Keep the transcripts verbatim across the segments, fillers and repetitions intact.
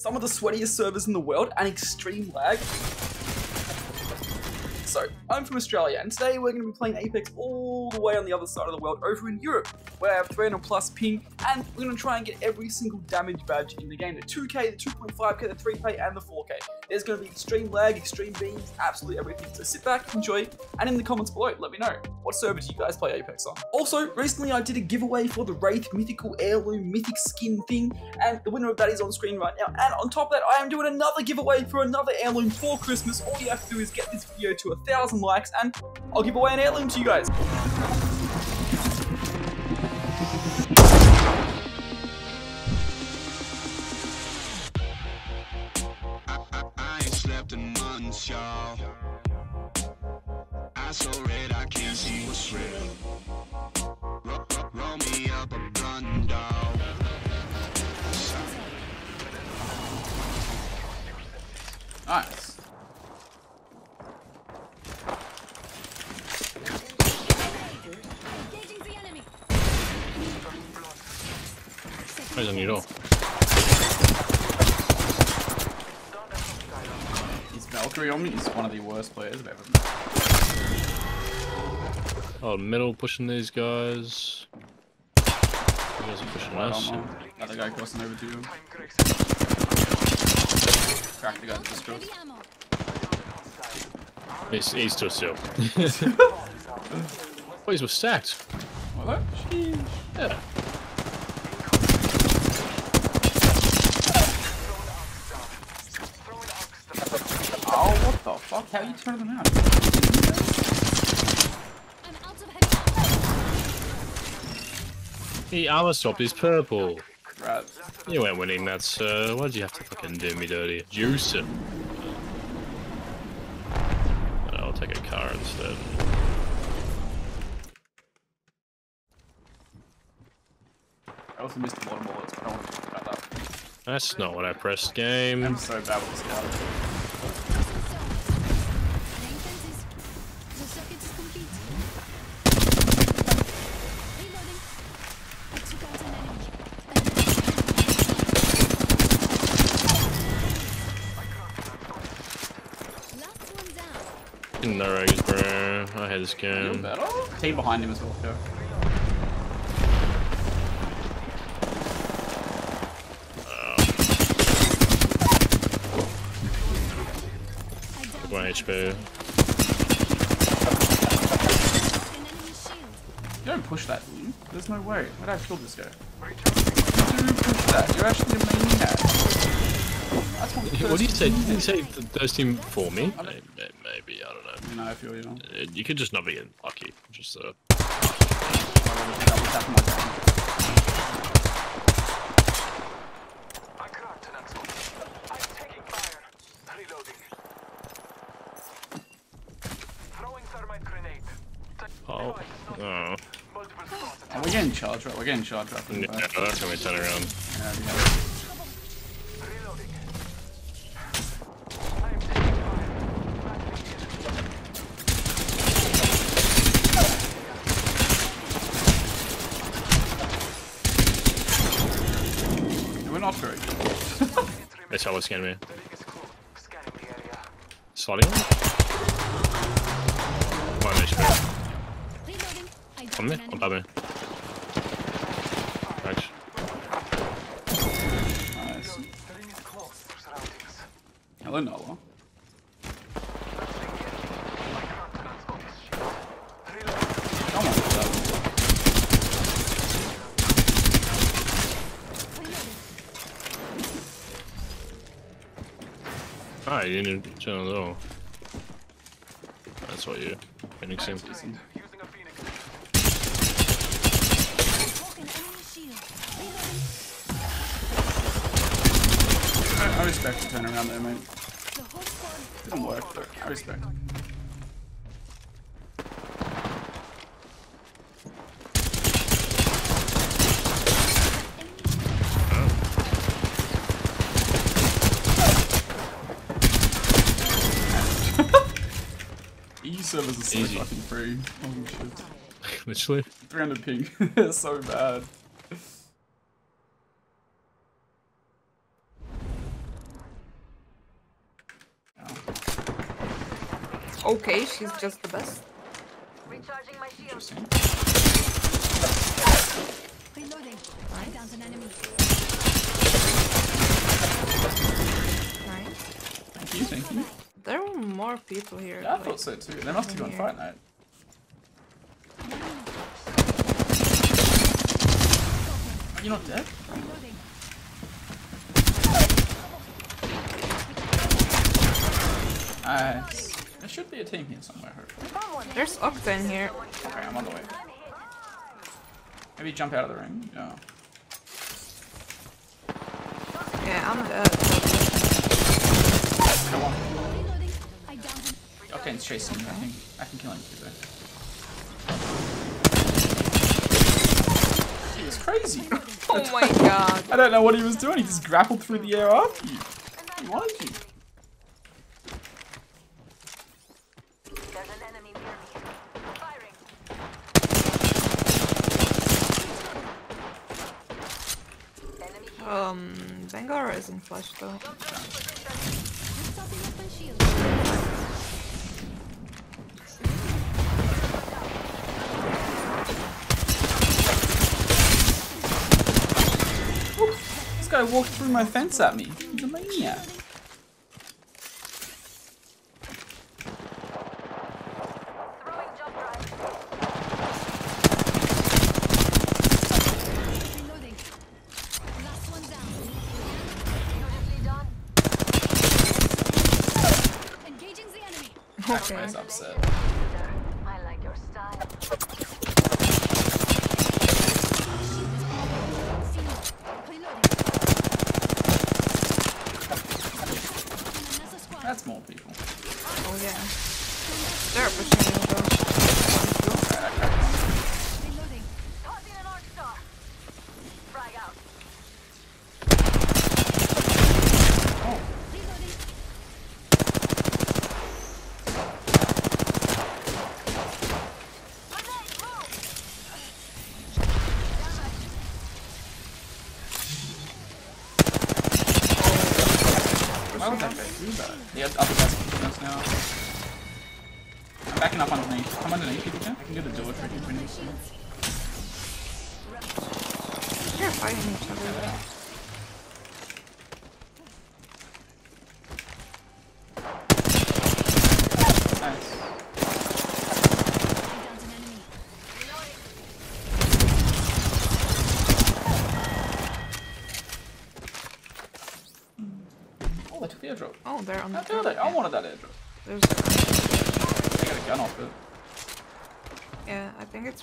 some of the sweatiest servers in the world, and extreme lag. So, I'm from Australia, and today we're going to be playing Apex all the way on the other side of the world over in Europe, where I have three hundred plus ping, and we're going to try and get every single damage badge in the game, the two K, the two point five K, the three K, and the four K. There's going to be extreme lag, extreme beams, absolutely everything, so sit back, enjoy, and in the comments below, let me know, what server do you guys play Apex on? Also, recently I did a giveaway for the Wraith Mythical Heirloom Mythic Skin thing, and the winner of that is on screen right now, and on top of that, I am doing another giveaway for another heirloom for Christmas. All you have to do is get this video to a thousand likes and I'll give away an heirloom to you guys. I ain't slept in months, y'all. I so red I can't see what's real. Roll me up a gun, dog. Nice. I don't need all. Is Valkyrie on me? He's one of the worst players I've ever met. Oh, middle pushing these guys. You guys are pushing right us. On, another guy crossing over to you. Crack the guy that just crossed. He's, he's still still. Oh, these were stacked. What? Sheesh. Yeah. Oh, fuck, how you turn them out? He armor stopped, he's purple. Right. You weren't winning that, sir. Why'd you have to fucking do me dirty? Juice him. But I'll take a car instead. I also missed a lot of bullets, but I don't want to talk about that. That's not what I pressed, game. I'm so bad with scouting. No eggs, bro. I hate this game. Team behind him as well, go. Look at my H P. You don't push that, do you? There's no way. Why'd I have killed this guy? You do push that. You're actually a main cat. That's what, what do you say? Did you say those team for me? Maybe, maybe, I don't know. No, I feel you know. You could just not be lucky. Just uh. Oh. Oh. We're getting charged right. We're getting charged right. Yeah, that's when we turn around. Yeah, yeah. That's how it's scanning me. Sliding on? One H P. On me? On above me. Thanks. Nice. Hello, Nala. Ah, you didn't turn at all. That's what you Phoenix him. I respect the turn around there, mate. Didn't work, but I respect. Servers are so easy. Fucking free. Holy shit. Literally. three hundred ping. That's so bad. okay, she's just the best. Recharging my shield. Reloading. I downed an enemy. Nice. Thank you, thank you. There are more people here. Yeah, I thought so too. They must have gone Fight Night. Are you not dead? Reloading. Nice. There should be a team here somewhere. There's Octane here. Okay, I'm on the way. Maybe jump out of the ring. No. Yeah, I'm dead. Come on. Octane's chasing me. I think I can kill him too, though. He was crazy. Oh my god. I don't know what he was doing. He just grappled through the air after you. He wanted you. Um, Zangara isn't flush though. Ooh, this guy walked through my fence at me. He's a maniac. Okay. That's upset. I like your style. That's more people. Oh yeah. They're pushing me though. Reloading. Toss in an arc star. Frag out. The other guys are kicking us now. I'm backing up underneath. I'm underneath if you can. I can get a door for P twenty soon. They're fighting each other though. Nice. Oh, they took the airdrop. Oh, they're on the top. Yeah. I wanted that airdrop. There's a... I got a gun off it. Yeah, I think it's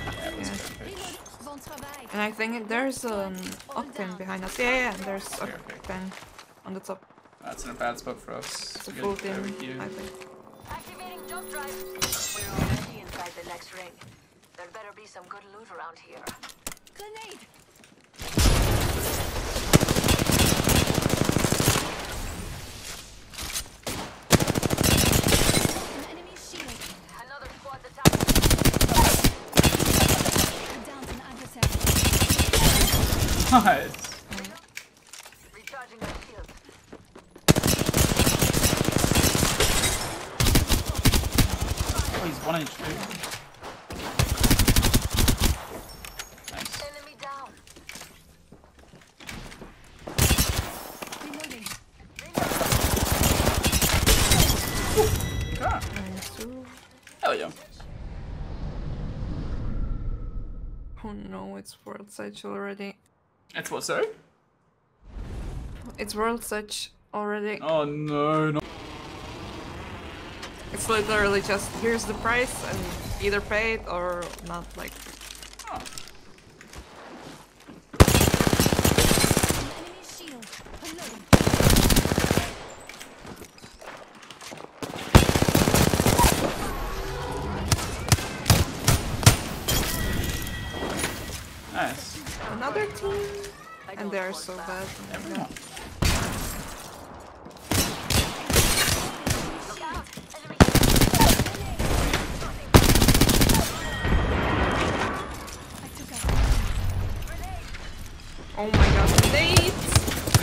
wrong. Yeah, yeah. And I think there's an um, Octane behind us. Yeah, yeah, there's okay, Octane okay. on the top. That's in a bad spot for us. It's a full team, I think. Activating jump drive. We're already inside the next ring. There better be some good loot around here. Grenade! Nice. Recharging my shield. Oh, he's one H P. Nice. Enemy down. Reloading. God. Hell yeah. Oh no, it's World Siege already. It's what, sorry? It's World Siege already. Oh no, no. It's literally just, here's the price and either pay it or not, like... Oh. Nice. Another team? And they're so bad. Everyone. Oh my god, nades!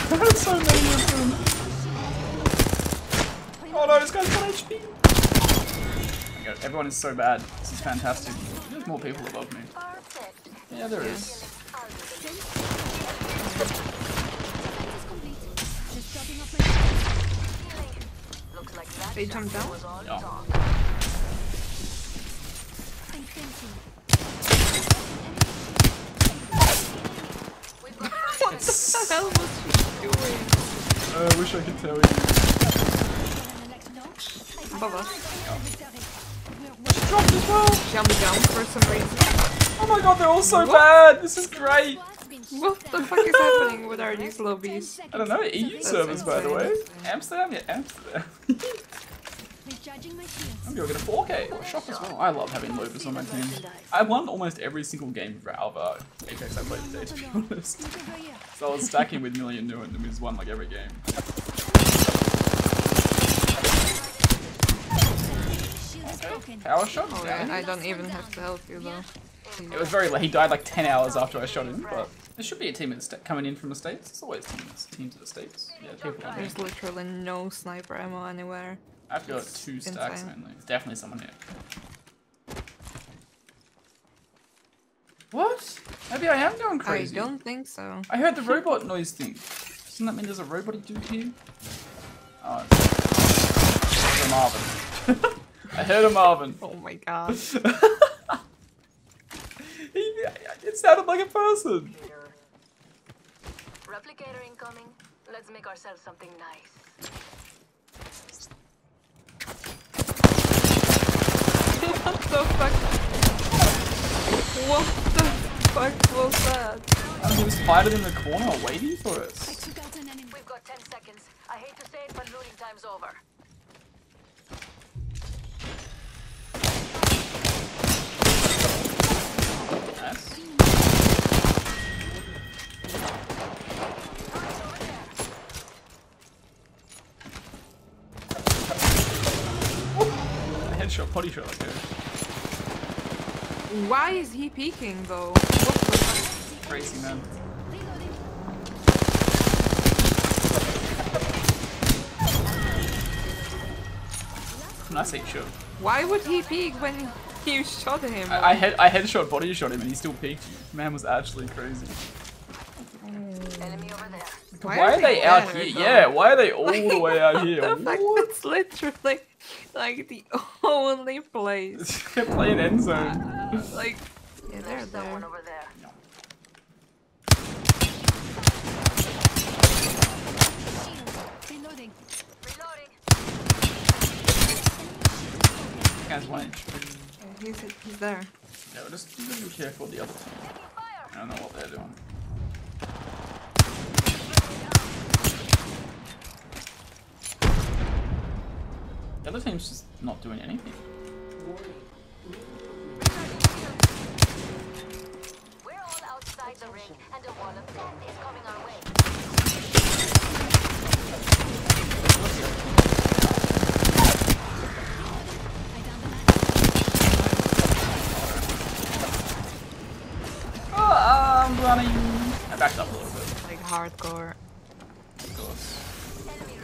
There are so many of them! Oh no, this guy's got H P. Oh my god, everyone is so bad. This is fantastic. There's more people above me. Yeah, there is. They jumped down? No. What the hell was she doing? I uh, wish I could tell you. Above us. Yeah. She dropped as well! She jumped down for some reason. Oh my god, they're all so what? bad! This is great! What the fuck is happening with our these lobbies? I don't know, E U servers by the way. Amsterdam? Yeah, Amsterdam. I'm going to get a four K or a shop as well. I love having Lobas on my team. I won almost every single game for Alva Apex I played today, to be honest. So I was stacking with Million New and we just won like every game. Okay. Power shot? Oh, yeah. I don't even have to help you though. It was very late. He died like ten hours after I shot him, but there should be a team coming in from the States. There's always teams, teams of the States. Yeah, people are There's literally no sniper ammo anywhere. I've got it's two stacks insane. mainly. There's definitely someone here. What? Maybe I am going crazy. I don't think so. I heard the robot noise thing. Doesn't that mean there's a robot dude here? Oh, it's a Marvin. I heard a Marvin. Oh my god. It sounded like a person. Replicator incoming. Let's make ourselves something nice. What the fuck? What the fuck was that? And he was fighting in the corner waiting for us. I took out an enemy. We've got ten seconds. I hate to say it, but looting time's over. Headshot, potty shot, let's go. Why is he peeking though? Crazy man. Nice headshot. Why would he peek when you shot him? I, I head I headshot, body shot him, and he still peeked. Man was actually crazy. Enemy over there. Why, why are, are they out here? Though? Yeah, why are they all like, the way out here? Like, that's literally like the only place. They're playing end zone. Uh, like, yeah, there's there. someone over there. No. Reloading. Reloading. Guy's one inch. Yeah, he's, he's there. Yeah, we're just be careful of the other team. I don't know what they're doing. The other team's just not doing anything. We're all outside the ring and a wall of death is coming our way. Oh, I'm running. I backed up a little bit. Like hardcore. Of course.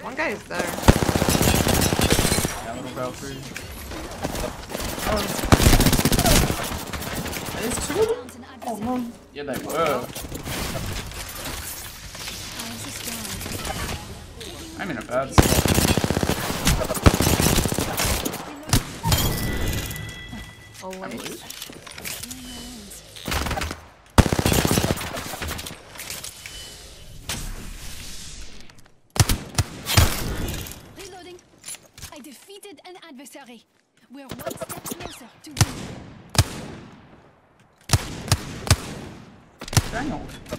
One guy is there. Yeah, little Valkyrie. Oh. There's two of them? Oh no. Yeah, they were. I'm in a bad spot. I'm loose. Adversary. We're one step closer to win. Dang old. Wait,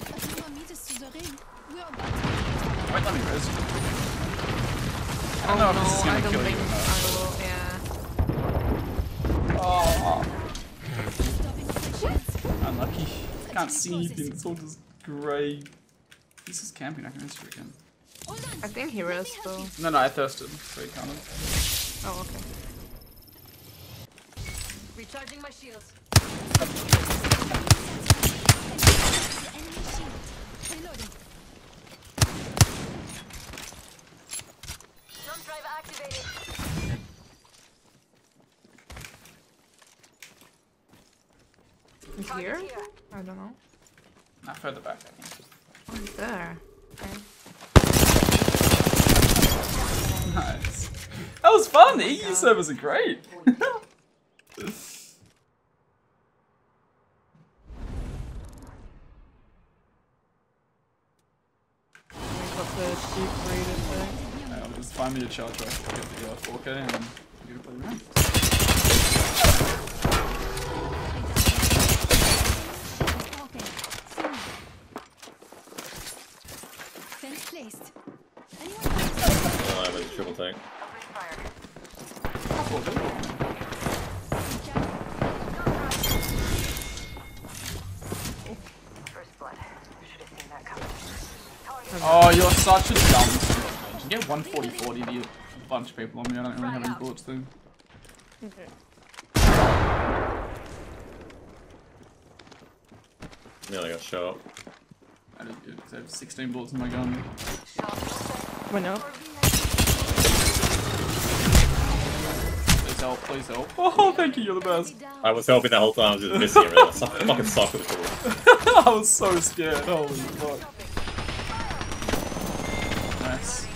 let me rest. I don't know if this is gonna kill you. Yeah. Oh. Unlucky. Can't see anything. It's all just grey. This is camping. I can rest for again. I think he rests though. No, no, I thirsted. So he can't. Oh, okay. Recharging my shields. Enemy shield. Reloading. Jump drive activated. here? I don't know. Not further back, I think. Oh, there. Okay. Nice. That was fun! The E U servers are great! Find me a charge rack, I'll get the uh, four K and then you play around. Oh, I was a triple tank. Oh, you're such a dumb. Get one forty forty, you bunch of people on me. I don't really have any bullets though. Okay. Nearly got shot up. I didn't get it, I have sixteen bullets in my gun. Went up. Please help, please help. Oh, thank you, you're the best. I was helping the whole time, I was just missing it. I fucking suck with the ball. I was so scared, holy fuck. Nice.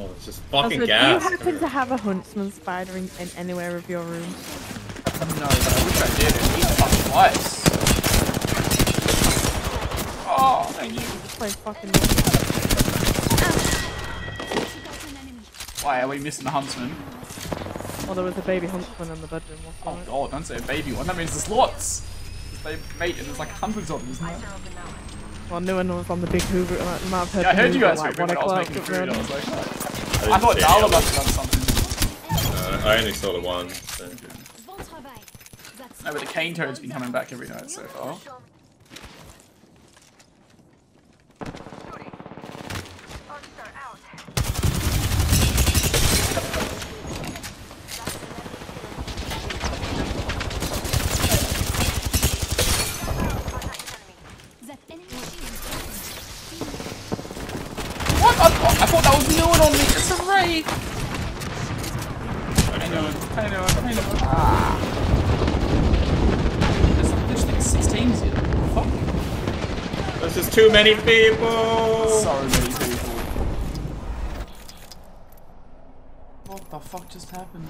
Oh, it's just fucking gas. Do you happen to have a Huntsman spider in, in anywhere of your room? No, but I wish I did. It needs fucking lights. Oh, thank you. Play fucking why are we missing the Huntsman? Well, there was a baby Huntsman in the bedroom. Oh right? God, don't say a baby one. That means there's lots. They mate, and there's like hundreds of them, isn't there? Well, no one was on the big Hoover. Like, I heard, yeah, I heard you guys like, when I was making food, I was like, oh. I, I thought Nala must have done something. Uh, I only saw the one. So. No, but the cane toad's been coming back every night so far. Too many people! So many people. What the fuck just happened?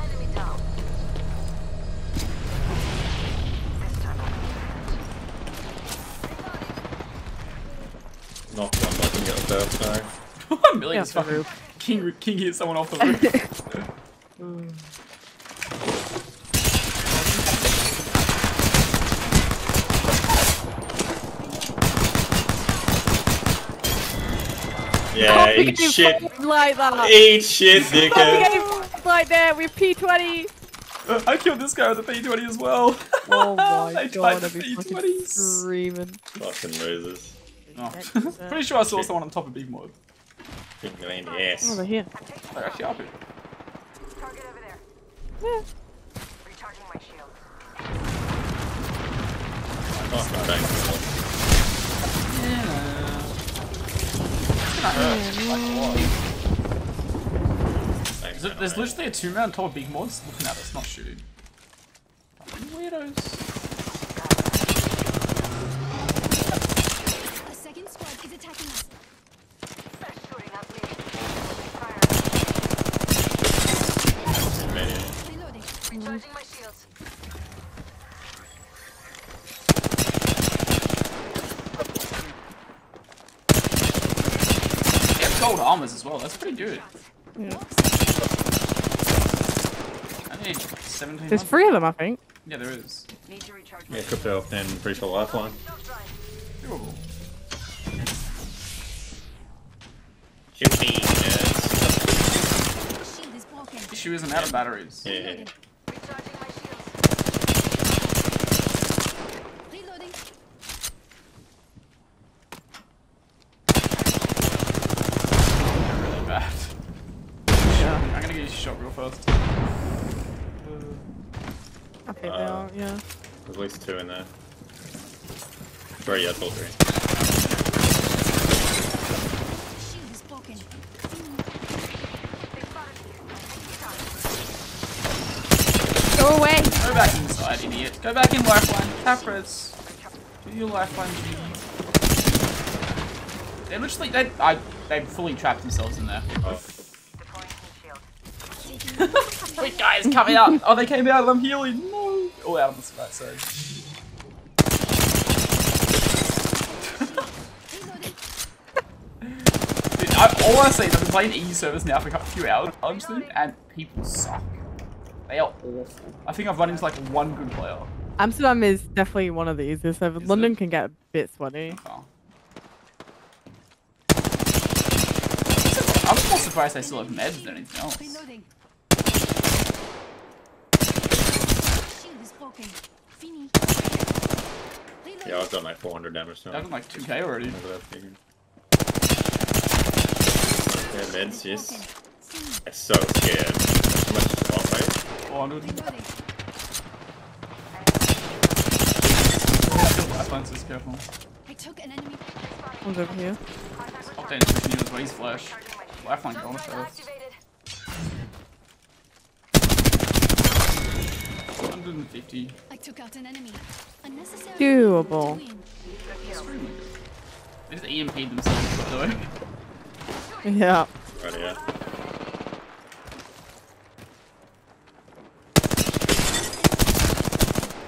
Enemy down. Knocked one back and got a third time. One million is fucking King, King hit someone off the roof. mm. Yeah, eat shit. Like that. Eat shit, dickhead. Like there, we have P twenty. Uh, I killed this guy with a P twenty as well. Oh my god, I'd be fucking screaming. Fucking losers. Oh. Pretty sure I saw shit. Someone on top of Big Mod. Big Green, yes. Oh, they're here. They're actually up here. Target over there. Yeah. Recharging my shield. Oh, no, thanks. Yeah. Like there, there's literally a two man on top of Big Mods looking at us, not shooting. Weirdos. A second squad is attacking us. Recharging my shields. Gold armors as well, that's pretty good. Yeah. I need seventeen. There's three of them, I think. Yeah, there is. Yeah, Crypto and pretty sure Lifeline. Doable. Shoot me, yes. Issue isn't out of batteries. Yeah. Shot real fast. I think they are, yeah. There's at least two in there. Three, yeah, it's all three. Shield is blocking. back inside, idiot. Go back in lifeline. Capras. Do your lifeline. They literally, they, I, they fully trapped themselves in there. Oh. Wait, guys, coming up. Oh, they came out. I'm healing. No. All out on the spot, so. Dude, I, all I say is I've been playing E U service now for a few hours, honestly, and people suck. They are awful. I think I've run into like one good player. Amsterdam is definitely one of the easiest servers. Is London it? Can get a bit sweaty. Oh. I'm just more surprised they still have meds than anything else. Yeah, I've done like four hundred damage now. I've done like two K already. Yeah, meds, yes. I'm so scared. How much is off, right? four hundred. I took an enemy. One's over here. Octane took me as well, he's flash. Lifeline gone first. one fifty. I took out an enemy. Unnecessary. Doable. They just E M P'd themselves, by the way. Yeah. Right here.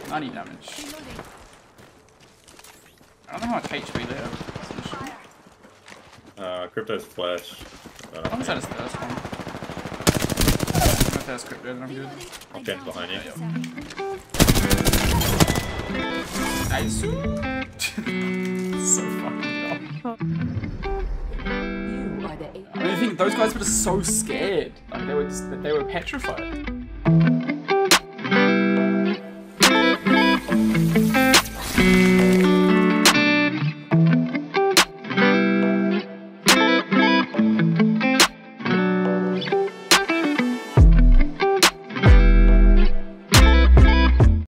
ninety damage. I don't know how much H P they have. Uh, Crypto's flash. I don't know. That is the first one. That's Crypto, then I'm good. I'll get behind you. Nice. So fucking dumb. I mean, I think those guys were just so scared. Like, they were just, they were petrified.